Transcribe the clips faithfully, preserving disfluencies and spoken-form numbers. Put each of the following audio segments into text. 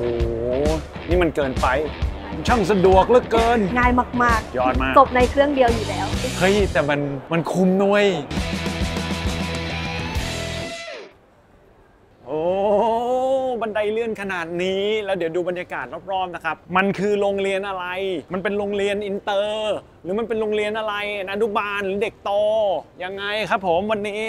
โอ้โหนี่มันเกินไปช่างสะดวกเหลือเกินง่ายมากๆยอดมากจบในเครื่องเดียวอยู่แล้วเฮ้ยแต่มันมันคุ้มนุ้ยโอ้บันไดเลื่อนขนาดนี้แล้วเดี๋ยวดูบรรยากาศรอบๆนะครับมันคือโรงเรียนอะไรมันเป็นโรงเรียนอินเตอร์หรือมันเป็นโรงเรียนอะไรอนุบาลหรือเด็กโตยังไงครับผมวันนี้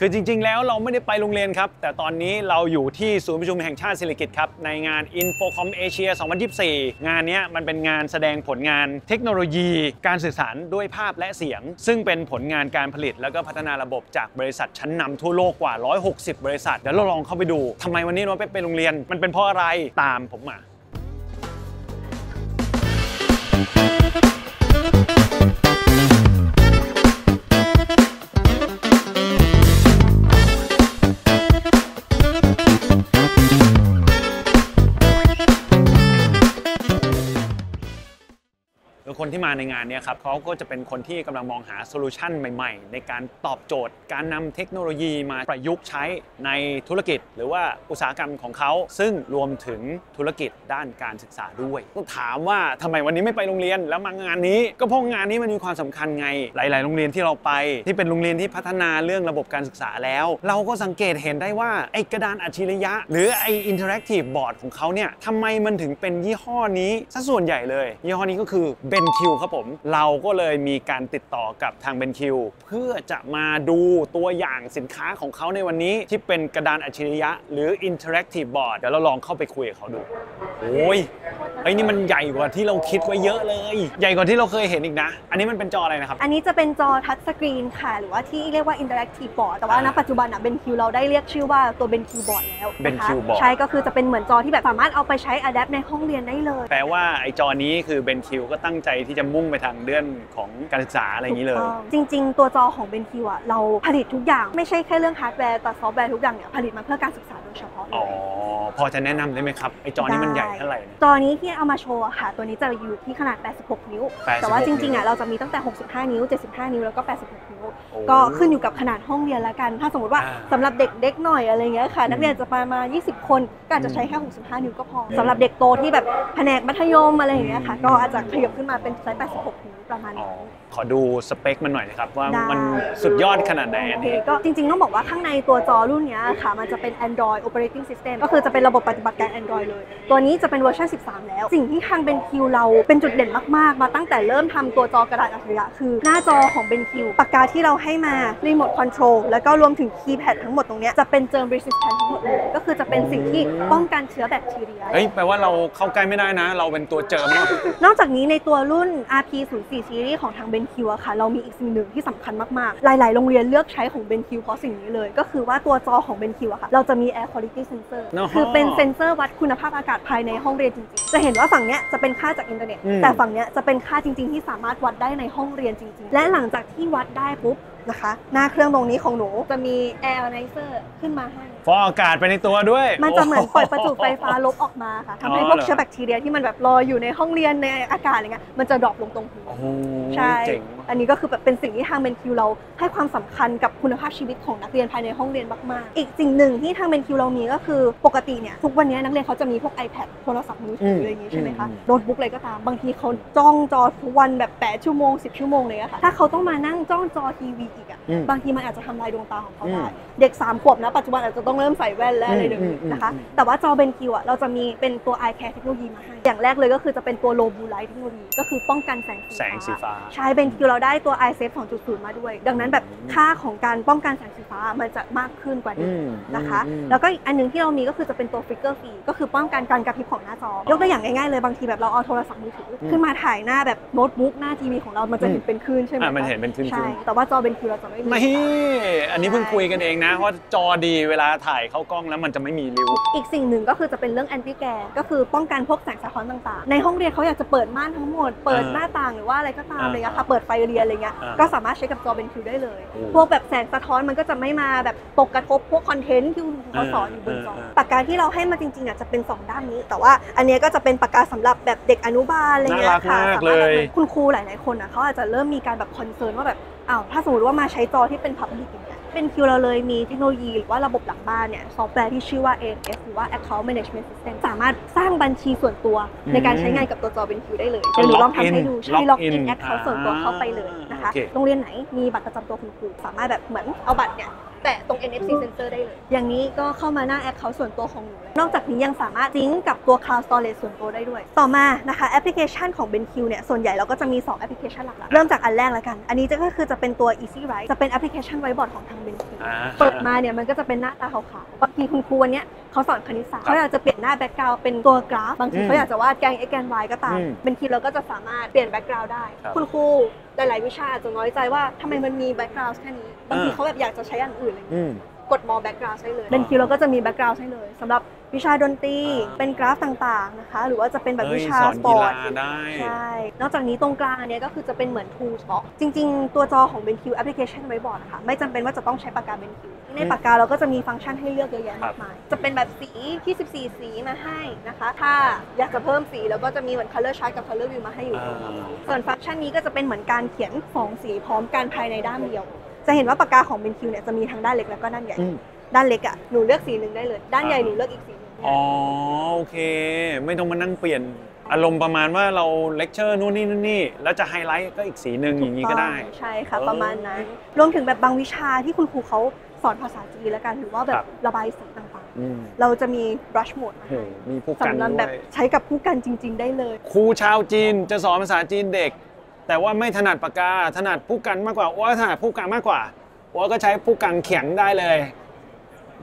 คือจริงๆแล้วเราไม่ได้ไปโรงเรียนครับแต่ตอนนี้เราอยู่ที่ศูนย์ประชุมแห่งชาติศิริกิติ์ครับในงาน InfoComm Asia สองพันยี่สิบสี่งานนี้มันเป็นงานแสดงผลงานเทคโนโลยีการสื่อสารด้วยภาพและเสียงซึ่งเป็นผลงานการผลิตแล้วก็พัฒนาระบบจากบริษัทชั้นนำทั่วโลกกว่าหนึ่งร้อยหกสิบบริษัทเดี๋ยวเราลองเข้าไปดูทำไมวันนี้เราไม่ไปโรงเรียนมันเป็นเพราะอะไรตามผมมาคนที่มาในงานนี้ครับเขาก็จะเป็นคนที่กำลังมองหาโซลูชันใหม่ๆในการตอบโจทย์การนำเทคโนโลยีมาประยุกต์ใช้ในธุรกิจหรือว่าอุตสาหกรรมของเขาซึ่งรวมถึงธุรกิจด้านการศึกษาด้วยต้องถามว่าทำไมวันนี้ไม่ไปโรงเรียนแล้วมางานนี้ก็เพราะงานนี้มันมีความสำคัญไงหลายๆโรงเรียนที่เราไปที่เป็นโรงเรียนที่พัฒนาเรื่องระบบการศึกษาแล้วเราก็สังเกตเห็นได้ว่าไอ้กระดานอัจฉริยะหรือไอ้อินเทอร์แอคทีฟบอร์ดของเขาเนี่ยทำไมมันถึงเป็นยี่ห้อนี้ซะส่วนใหญ่เลยยี่ห้อนี้ก็คือBenQ ครับผมเราก็เลยมีการติดต่อกับทาง BenQ เพื่อจะมาดูตัวอย่างสินค้าของเขาในวันนี้ที่เป็นกระดานอัจฉริยะหรือ Interactive Board เดี๋ยวเราลองเข้าไปคุยกับเขาดูโอ้ยไอ้นี่มันใหญ่กว่าที่เราคิดไว้เยอะเลยใหญ่กว่าที่เราเคยเห็นอีกนะอันนี้มันเป็นจออะไรนะครับอันนี้จะเป็นจอทัชสกรีนค่ะหรือว่าที่เรียกว่า Interactive Board แต่ว่าณปัจจุบันอ่ะ BenQ เราได้เรียกชื่อว่าตัว BenQ Board แล้ว BenQ Board ใช่ก็คือจะเป็นเหมือนจอที่แบบสามารถเอาไปใช้อะแดปในห้องเรียนได้เลยแปลว่าไอ้จอนี้คือ BenQ ก็ตั้งใจที่จะมุ่งไปทางเรื่องของการศึกษาอะไรอย่างนี้เลยจริงๆตัวจอของ BenQ อ่ะเราผลิตทุกอย่างไม่ใช่แค่เรื่องฮาร์ดแวร์แต่ซอฟต์แวร์ทุกอย่างเนี่ยผลิตมาเพื่อการศึกษาโดยเฉพาะอ๋อพอจะแนะนำได้ไหมครับไอ้จอนี้มันใหญ่เท่าไหร่จอนี้ที่เอามาโชว์ค่ะตัวนี้จะอยู่ที่ขนาดแปดสิบหกนิ้วแต่ว่าจริงๆอ่ะเราจะมีตั้งแต่หกสิบห้านิ้วเจ็ดสิบห้านิ้วแล้วก็แปดสิบหกนิ้วก็ขึ้นอยู่กับขนาดห้องเรียนละกันถ้าสมมติว่าสำหรับเด็กเล็กหน่อยอะไรเงี้ยค่ะนักเรียนจะประมาณยี่สิบคนก็อาจจะใช้แค่หกสิบห้านิ้วก็พอสำหรับเด็กโตที่แบบแผนกมัธยมอะไรอย่างเงี้ยค่ะก็อาจจะขยับขึ้นมาเป็นไซส์แปดสิบหกนิ้วประมาณนี้ขอดูสเปคมันหน่อยนะครับว่ามันสุดยอดขนาดไหนอันนี้ก็จริงๆต้องบอกว่าข้างในตัวจอรุ่นนี้ค่ะมันจะเป็น Android Operating System ก็คือจะเป็นระบบปฏิบัติการ Android เลยตัวนี้จะเป็นเวอร์ชันสิบสามแล้วสิ่งที่ทาง BenQ เราเป็นจุดเด่นมากๆมาตั้งแต่เริ่มทำตัวจอกระดาษอัจฉริยะคือหน้าจอของ BenQ ปากกาที่เราให้มารีโมทคอนโทรลแล้วก็รวมถึงคีย์แพดทั้งหมดตรงนี้จะเป็นเจอร์มรีสิสแทนทั้งหมดเลยก็คือจะเป็นสิ่งที่ป้องกันเชื้อแบคทีเรียเฮ้ยแปลว่าเราเข้าใกล้ไม่ได้นะเราเป็นตัวเจอร์มนอกจากนี้ในตัวรุ่น อาร์ พี ศูนย์ สี่ ซีรีส์ของทาง BenQ อะค่ะเรามีอีกสิ่งหนึ่งที่สำคัญมากๆหลายๆโรงเรียนเลือกใช้ของ BenQ เพราะสิ่งนี้เลยก็คือว่าตัวจอของ BenQ อะค่ะเราจะมี Air Quality Sensor คือเป็นเซ็นเซอร์วัดคุณภาพอากาศภายในห้องเรียนจริงๆจะเห็นว่าฝั่งนี้จะเป็นค่าจากอินเทอร์เน็ตแต่ฝั่งนี้จะเป็นค่าจริงๆที่สามารถวัดได้ในห้องเรียนจริงๆและหลังจากที่วัดได้ปุ๊บนะคะหน้าเครื่องตรงนี้ของหนูจะมี Air Analyzer ขึ้นมาให้ฟอกอากาศไปในตัวด้วยมันจะเหมือนปล่อยประจุไฟฟ้าลบออกมาค่ะทำให้พวกเชื้อแบคทีเรียที่มันแบบลอยอยู่ในห้องเรียนในอากาศอะไรเงี้ยมันจะดรอปลงตรงพื้นใช่อันนี้ก็คือแบบเป็นสิ่งที่ทาง BenQ เราให้ความสำคัญกับคุณภาพชีวิตของนักเรียนภายในห้องเรียนมากๆอีกสิ่งหนึ่งที่ทาง BenQ เรามีก็คือปกติเนี่ยทุกวันนี้นักเรียนเขาจะมีพวก iPad โทรศัพท์มือถืออะไรอย่างงี้ใช่ไหมคะโน้ตบุ๊กอะไรก็ตามบางทีเขาจ้องจอทุกวันแบบแปดชั่วโมงสิบชั่วโมงเลยอะค่ะถ้าเขาต้องมานั่งจ้องจอทีวีอีกอะบางทีมันอาจจะทำลายดวงตาของเขาได้เด็กสามขวบนะปัจจุบันอาจจะต้องเริ่มใส่แว่นแล้วอะไรเดี๋ยวนี้นะคะแต่ว่าจอ BenQ อะเราจะมีเป็นตัว Eye Care เทคโนโลยีมาให้อย่างแรกเลยก็คือจะเป็นตัว Low Blue Light เทคโนโลยีก็คือป้องกันแสงสีฟ้าใช้ BenQ เราได้ตัว Eye Safe สองจุดศูนย์ มาด้วยดังนั้นแบบค่าของการป้องกันแสงสีฟ้ามันจะมากขึ้นกว่าเดิมนะคะแล้วก็อีกอันนึงที่เรามีก็คือจะเป็นตัว Flicker Free ก็คือป้องกันการกระพริบของหน้าจอยกตัวอย่างง่ายๆเลยบางทีแบบเราเอาโทรศัพท์มือถือขึ้นมาถ่ายหน้าแบบโน้ตบุ๊กหน้าทีวีของเรามันจะเห็นเป็นคลื่นใช่ไหมมันเห็นเป็นคลื่นใช่แต่ว่าจอ BenQ เราจะไม่มีอันนี้เพิ่งคุยกันเองนะเพราะจอดีเวลาถ่ายเข้ากล้องแล้วมันจะไม่มีริ้วอีกสิ่งหนึ่งก็คือจะเป็นเรื่อง Anti Glare ก็คือป้องกันพวกแสงสะท้อนต่างๆในห้องเรียนเขาอยากจะเปิดม่านทั้งหมดเปิดหน้าต่างหรือว่าอะไรก็ตามเลยอะค่ะเปิดไฟเรียนอะไรเงี้ยก็สามารถใช้กับจอ BenQ ได้เลยพวกแบบแสงสะท้อนมันก็จะไม่มาแบบตกกระทบพวกคอนเทนต์ที่คุณครูสอนอยู่บนจอปากกาที่เราให้มาจริงๆอะจะเป็นสองด้ามนี้แต่ว่าอันนี้ก็จะเป็นปากกาสำหรับแบบเด็กอนุบาลอะไรเงี้ยค่ะคุณครูหลายๆคนอะเขาอาจจะเริ่มมีการแบบคอนเซิร์นว่าแบบอ้าวถ้าสมมติว่ามาใช้จอที่เป็นพับลิกอย่างเงี้ย BenQ เราเลยมีเทคโนโลยีหรือว่าระบบหลังบ้านเนี่ยซอฟต์แวร์ที่ชื่อว่า เอ เอ็ม เอส หรือว่า Account Management System สามารถสร้างบัญชีส่วนตัวในการใช้งานกับตัวจอ BenQ ได้เลยหรือลองทำให้ดูใช้ล็อกอิน Account ส่วนตัวเข้าไปเลยนะคะโรงเรียนไหนมีบัตรประจำตัวคุณครูสามารถแบบเหมือนเอาบัตรเนี่ยแตะตรง เอ็น เอฟ ซี Sensor ได้เลยอย่างนี้ก็เข้ามาหน้า Account ส่วนตัวของหนูนอกจากนี้ยังสามารถซิงก์กับตัว Cloud Storage ส่วนตัวได้ด้วยต่อมานะคะแอปพลิเคชันของ BenQ เนี่ยส่วนใหญ่เราก็จะมีสองแอปพลิเคชันหลักๆเริ่มจากอันแรกแล้วกันอันนี้ก็คือจะเป็นตัว อีซี่ไรท์ จะเป็นแอปพลิเคชันไวบอร์ดของทาง BenQ เปิดมาเนี่ยมันก็จะเป็นหน้าตาขาวๆบางทีคุณครูวันนี้เขาสอนคณิตศาสตร์เขาอยากจะเปลี่ยนหน้าแบ็กกราวด์เป็นตัวกราฟบางทีเขาอยากจะวาดแกน x แกน y ก็ตาม BenQ เราก็จะสามารถเปลี่ยนแบ็กกราวด์ได้คุณครูหลายๆวิชาจะน้อยใจว่าทำไมมันมีแบ็กกราวด์แค่นี้บางทีเขาแบบอยากจะใช้อันอื่นเลยกดมอ background ใช่เลย BenQ เราก็จะมี background ใช่เลยสำหรับวิชาดนตรีเป็นกราฟต่างๆนะคะหรือว่าจะเป็นแบบวิชาสปอร์ตใช่นอกจากนี้ตรงกลางอันนี้ก็คือจะเป็นเหมือน Tools Box จริงๆตัวจอของ BenQ Application Whiteboard ค่ะไม่จำเป็นว่าจะต้องใช้ปากกา BenQ ในปากกาเราก็จะมีฟังก์ชันให้เลือกเยอะแยะมากมายจะเป็นแบบสียี่สิบสี่สีมาให้นะคะถ้าอยากจะเพิ่มสีเราก็จะมีเหมือน Color Chart กับ Color View มาให้อยู่ส่วนฟังก์ชันนี้ก็จะเป็นเหมือนการเขียนสองสีพร้อมกันภายในด้านเดียวจะเห็นว่าปากกาของ BenQ เนี่ยจะมีทั้งด้านเล็กแล้วก็ด้านใหญ่ด้านเล็กอ่ะหนูเลือกสีหนึ่งได้เลยด้านใหญ่หนูเลือกอีกสีหนึ่งอ๋อโอเคไม่ต้องมานั่งเปลี่ยนอารมณ์ประมาณว่าเราเลคเชอร์นู่นนี่นู่นนี่แล้วจะไฮไลท์ก็อีกสีหนึ่งอย่างนี้ก็ได้ใช่ค่ะประมาณนั้นรวมถึงแบบบางวิชาที่คุณครูเขาสอนภาษาจีนแล้วกันหรือว่าแบบระบายสีต่างๆเราจะมี brush mode มาให้มีผู้กันแบบใช้กับผู้กันจริงๆได้เลยครูชาวจีนจะสอนภาษาจีนเด็กแต่ว่าไม่ถนัดปากกาถนัดผู้กันมากกว่าว่าถนัดผู้กันมากกว่าว่าก็ใช้ผู้กันเขียงได้เลย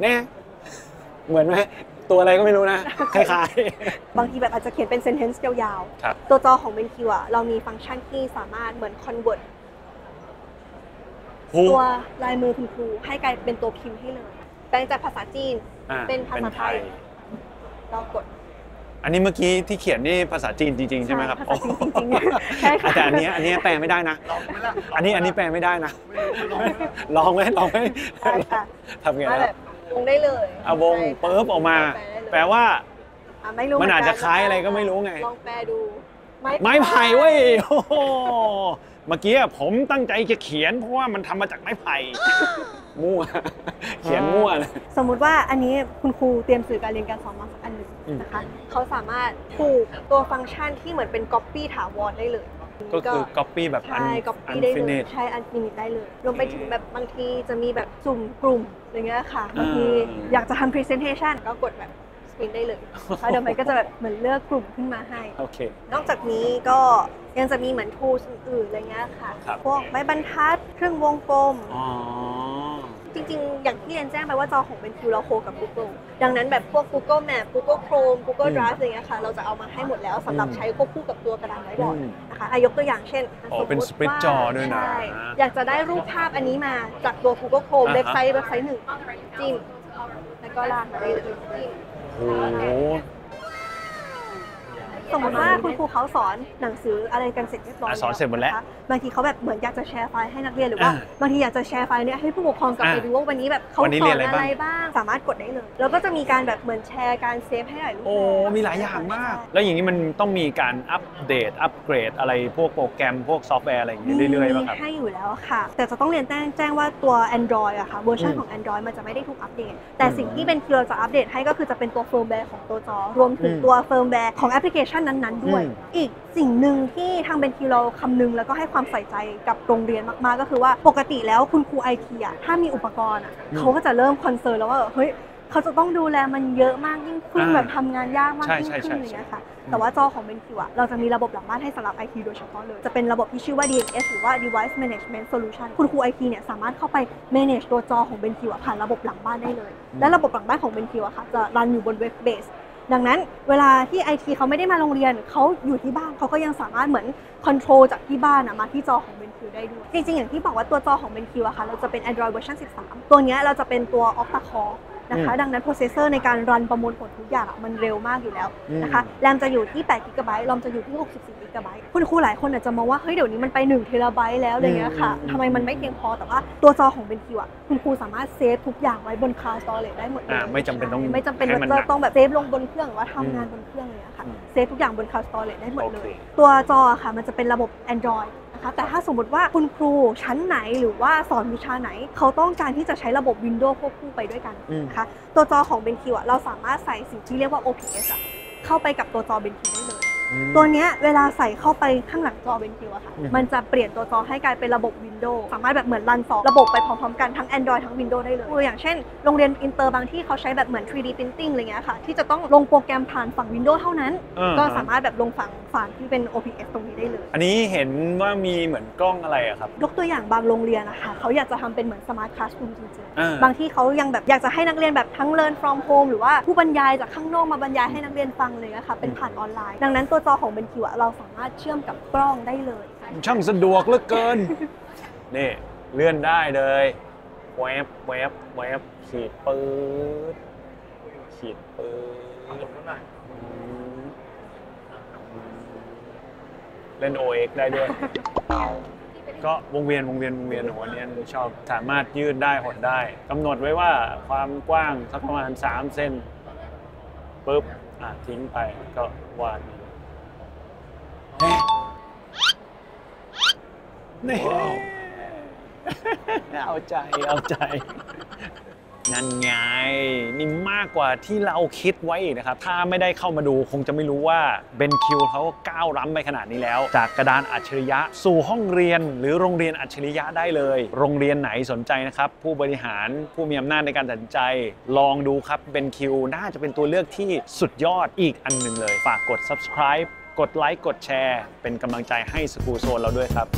เนี่ยเหมือนไหมตัวอะไรก็ไม่รู้นะคล้ายๆบางทีแบบอาจจะเขียนเป็น sentence ยาวๆตัวจอของ BenQ อะเรามีฟังก์ชันที่สามารถเหมือน convert ตัวลายมือคุณครูให้กลายเป็นตัวพิมพ์ให้เลยแปลงจากภาษาจีนเป็นภาษาไทยเรากดอันนี้เมื่อกี้ที่เขียนนี่ภาษาจีนจริงๆใช่ไหมครับภาษาจีนจริงๆใช่ค่ะแต่อันนี้อันนี้แปลไม่ได้นะอันนี้อันนี้แปลไม่ได้นะลองไหมลองไหมทำไงล่ะวงได้เลยอ่ะวงเปิบออกมาแปลว่ามันอาจจะคล้ายอะไรก็ไม่รู้ไงลองแปลดูไม้ไผ่เว้ยโอ้เมื่อกี้ผมตั้งใจจะเขียนเพราะว่ามันทำมาจากไม้ไผ่มั่วเขียนมั่วเลยสมมุติว่าอันนี้คุณครูเตรียมสื่อการเรียนการสอนมาสักอันหนึ่งนะคะเขาสามารถผูกตัวฟังก์ชันที่เหมือนเป็น Copy ถาวรได้เลยก็คือ Copy แบบอันได้เลยใช้อันฟินิตได้เลยรวมไปถึงแบบบางทีจะมีแบบสุ่มกลุ่มอะไรเงี้ยค่ะบางทีอยากจะทำ Presentation ก็กดแบบสปินได้เลยแล้วเดี๋ยวมันก็จะแบบเหมือนเลือกกลุ่มขึ้นมาให้นอกจากนี้ก็ยังจะมีเหมือนทูสอื่นอะไรเงี้ยค่ะพวกไม้บรรทัดเครื่องวงกลมจริงๆอย่างที่เรียนแจ้งไปว่าจอของ BenQ เราโคกับ Google ดังนั้นแบบพวก Google Map Google Chrome Google Drive อะไรเงี้ยค่ะเราจะเอามาให้หมดแล้วสำหรับใช้ควบคู่กับตัวกระดานไว้ก่อนนะคะยกตัวอย่างเช่นสมมติว่าใช่อยากจะได้รูปภาพอันนี้มาจากตัว Google Chrome เว็บไซต์เว็บไซต์หนึ่งจิ้มแล้วก็ลากมาได้เลยโอ้สมมติว่าคุณครูเขาสอนหนังสืออะไรกันเสร็จเรียบร้อยสอนเสร็จหมดแล้วบางทีเขาแบบเหมือนอยากจะแชร์ไฟล์ให้นักเรียนหรือว่าบางทีอยากจะแชร์ไฟล์เนี่ยให้ผู้ปกครองกลับไปดูว่าวันนี้แบบเขาสอนอะไรบ้างสามารถกดได้เลยแล้วก็จะมีการแบบเหมือนแชร์การเซฟให้หลายรูปโอ้มีหลายอย่างมากแล้วอย่างนี้มันต้องมีการอัปเดตอัปเกรดอะไรพวกโปรแกรมพวกซอฟต์แวร์อะไรอย่างนี้เรื่อยๆบ้างครับให้อยู่แล้วค่ะแต่จะต้องเรียนแจ้งว่าตัว Android อะค่ะเวอร์ชันของ Android มันจะไม่ได้ถูกอัปเดตแต่สิ่งที่เป็นคือเราจะอัปเดตให้ก็คือจะเป็นตัวเฟิร์มแวร์ของตัวจอรวมถึงตัวเฟิร์มแวร์ของแอปพลิเคชันนั้นๆด้วยอีกสิ่งหนึ่งที่ทาง BenQ เราคำนึงแล้วก็ให้ความใส่ใจกับโรงเรียนมากๆก็คือว่าปกติแล้วคุณครูไอทีอ่ะถ้ามีอุปกรณ์อ่ะเขาก็จะเริ่มคอนเซิร์นแล้วว่าเฮ้ยเขาจะต้องดูแลมันเยอะมากยิ่งขึ้นแบบทำงานยากมากยิ่งขึ้นอย่างเงี้ยค่ะแต่ว่าจอของ BenQ อ่ะเราจะมีระบบหลังบ้านให้สำหรับ ไอ ที โดยเฉพาะเลยจะเป็นระบบที่ชื่อว่า ดี เอ็น เอส หรือว่า Device Management Solution คุณครู ไอ ที เนี่ยสามารถเข้าไป manage ตัวจอของ BenQ อ่ะผ่านระบบหลังบ้านได้เลยและระบบหลังบ้านของ BenQ อ่ะค่ะจะรันอยู่บน web baseดังนั้นเวลาที่ ไอ ที เขาไม่ได้มาโรงเรียนเขาอยู่ที่บ้านเขาก็ยังสามารถเหมือนคอนโทรลจากที่บ้านมาที่จอของ BenQ ได้ด้วยจริงๆอย่างที่บอกว่าตัวจอของ BenQ อะค่ะเราจะเป็น Android เวอร์ชันสิบสามตัวนี้เราจะเป็นตัว Octa-Core นะคะดังนั้นโปรเซสเซอร์ในการรันประมวลผลทุกอย่างมันเร็วมากอยู่แล้วนะคะแรมจะอยู่ที่แปดกิกะไบต์ รอมจะอยู่ที่หกสิบสี่กิกะไบต์ คุณครูหลายคนอาจจะมองว่าเฮ้ยเดี๋ยวนี้มันไปหนึ่งเทราไบต์แล้วอะไรเงี้ยค่ะทำไมมันไม่เพียงพอแต่ว่าตัวจอของ BenQ อะคุณครูสามารถเซฟทุกอย่างไว้บน Cloud Storage ได้หมดไม่จำเป็นต้องไม่จำเป็นว่าต้องแบบเซฟลงบนเครื่องว่าทำงานบนเครื่องเลยค่ะเซฟทุกอย่างบน Cloud Storage ได้หมดเลยตัวจอค่ะมันจะเป็นระบบ Android นะคะแต่ถ้าสมมติว่าคุณครูชั้นไหนหรือว่าสอนวิชาไหนเขาต้องการที่จะใช้ระบบ Windows ควบคู่ไปด้วยกันนะคะตัวจอของ BenQ อ่ะเราสามารถใส่สิ่งที่เรียกว่า โอ พี เอส อ่ะเข้าไปกับตัวจอ BenQ ได้เลยตัวนี้เวลาใส่เข้าไปข้างหลังจอ BenQ อะค่ะมันจะเปลี่ยนตัวจอให้กลายเป็นระบบ Windows สามารถแบบเหมือนรันสองระบบไปพร้อมๆกันทั้ง Android ทั้ง Windows ได้เลยอย่างเช่นโรงเรียนอินเตอร์บางที่เขาใช้แบบเหมือน ทรี ดี Printing อะไรเงี้ยค่ะที่จะต้องลงโปรแกรมผ่านฝั่ง Windows เท่านั้นก็สามารถแบบลงฝั่งฝั่งที่เป็น โอ พี เอส ตรงนี้ได้เลยอันนี้เห็นว่ามีเหมือนกล้องอะไรอะครับยกตัวอย่างบางโรงเรียนนะคะเขาอยากจะทำเป็นเหมือน Smart Classroom จริงๆบางที่เขายังแบบอยากจะให้นักเรียนแบบทั้ง Learn from Home หรือว่าผู้บรรยายจากข้างนอกมาบรรยายให้นักเรียนฟังเลยนะคะเป็นผ่านออนไลน์ดังนั้นตัวจอของ BenQ เราสามารถเชื่อมกับกล้องได้เลยช่างสะดวกเหลือเกินนี่เลื่อนได้เลยแวบแวบแวบขีดปื๊ดขีดปื๊ดเล่น โอ เอ็กซ์ ได้ด้วยก็วงเวียนวงเวียนวงเวียนหัวเนี้ยชอบสามารถยืดได้หดได้กำหนดไว้ว่าความกว้างสักประมาณสามเซนปึ๊บทิ้งไปก็วาดนี่เอาใจเอาใจนั่นไงนี่มากกว่าที่เราคิดไว้นะครับถ้าไม่ได้เข้ามาดูคงจะไม่รู้ว่า BenQ เขาก้าวล้ำไปขนาดนี้แล้วจากกระดานอัจฉริยะสู่ห้องเรียนหรือโรงเรียนอัจฉริยะได้เลยโรงเรียนไหนสนใจนะครับผู้บริหารผู้มีอำนาจในการตัดสินใจลองดูครับ BenQ น่าจะเป็นตัวเลือกที่สุดยอดอีกอันหนึ่งเลยฝากกด subscribe กดไลค์กดแชร์เป็นกำลังใจให้สกูโซนเราด้วยครับ